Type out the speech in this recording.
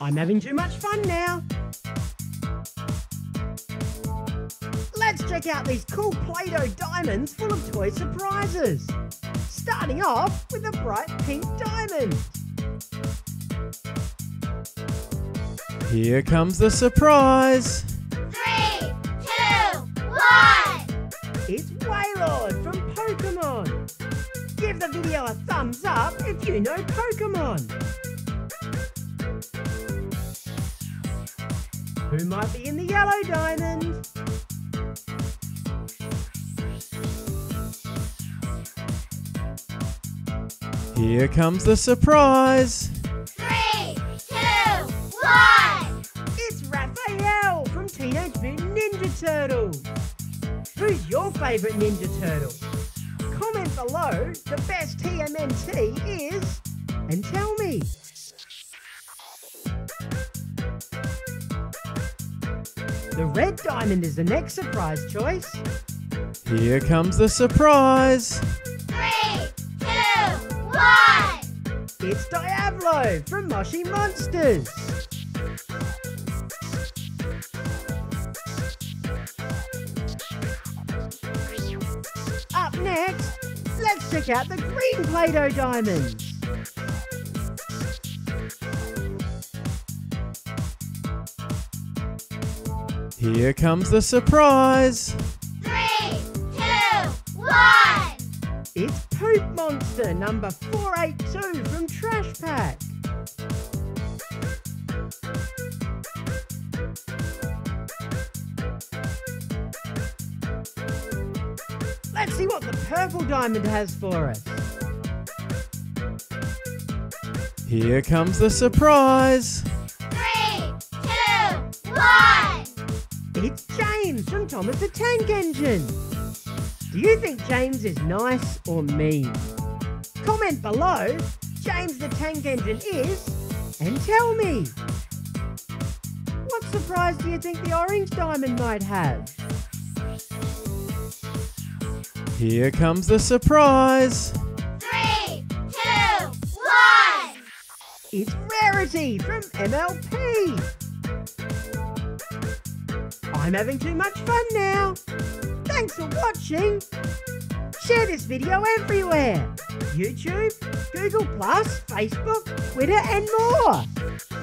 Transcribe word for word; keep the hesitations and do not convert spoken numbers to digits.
I'm having too much fun now. Let's check out these cool Play-Doh diamonds full of toy surprises. Starting off with a bright pink diamond. Here comes the surprise. Three, two, one. It's Wailord from Pokemon. Give the video a thumbs up if you know Pokemon. Who might be in the yellow diamond? Here comes the surprise! Three, two, one! It's Raphael from Teenage Mutant Ninja Turtles! Who's your favourite Ninja Turtle? Comment below, the best T M N T is, and tell me! The red diamond is the next surprise choice. Here comes the surprise! It's Diablo from Moshi Monsters. Up next, let's check out the green Play-Doh diamonds. Here comes the surprise. Three, two, one. It's Poop Monster number four eighty-two from Trash Pack. Let's see what the purple diamond has for us. Here comes the surprise. Three, two, one. It's James from Thomas the Tank Engine. Do you think James is nice or mean? Comment below, James the Tank Engine is, and tell me. What surprise do you think the orange diamond might have? Here comes the surprise. Three, two, one. It's Rarity from M L P. I'm having too much fun now. Thanks for watching. Share this video everywhere. YouTube, Google Plus, Facebook, Twitter and more.